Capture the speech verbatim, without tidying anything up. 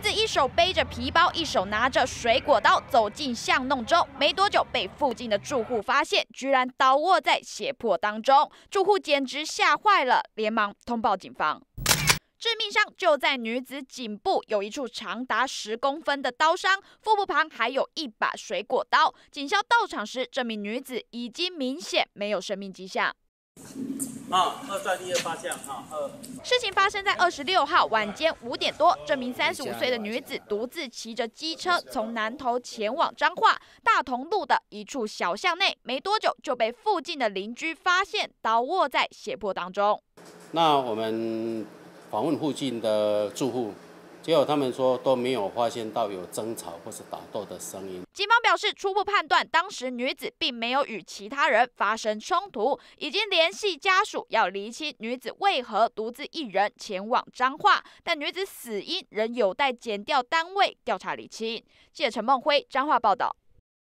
女子一手背着皮包，一手拿着水果刀走进巷弄中，没多久被附近的住户发现，居然倒卧在血泊当中，住户简直吓坏了，连忙通报警方。 致命伤就在女子颈部，有一处长达十公分的刀伤，腹部旁还有一把水果刀。警消到场时，这名女子已经明显没有生命迹象。 啊，二三一二八项啊，二。事情发生在二十六号晚间五点多，这名三十五岁的女子独自骑着机车从南投前往彰化大同路的一处小巷内，没多久就被附近的邻居发现倒卧在血泊当中。那我们访问附近的住户。 结果他们说都没有发现到有争吵或是打斗的声音。警方表示，初步判断当时女子并没有与其他人发生冲突，已经联系家属要厘清女子为何独自一人前往彰化，但女子死因仍有待检调单位调查厘清。记者陈梦辉，彰化报道。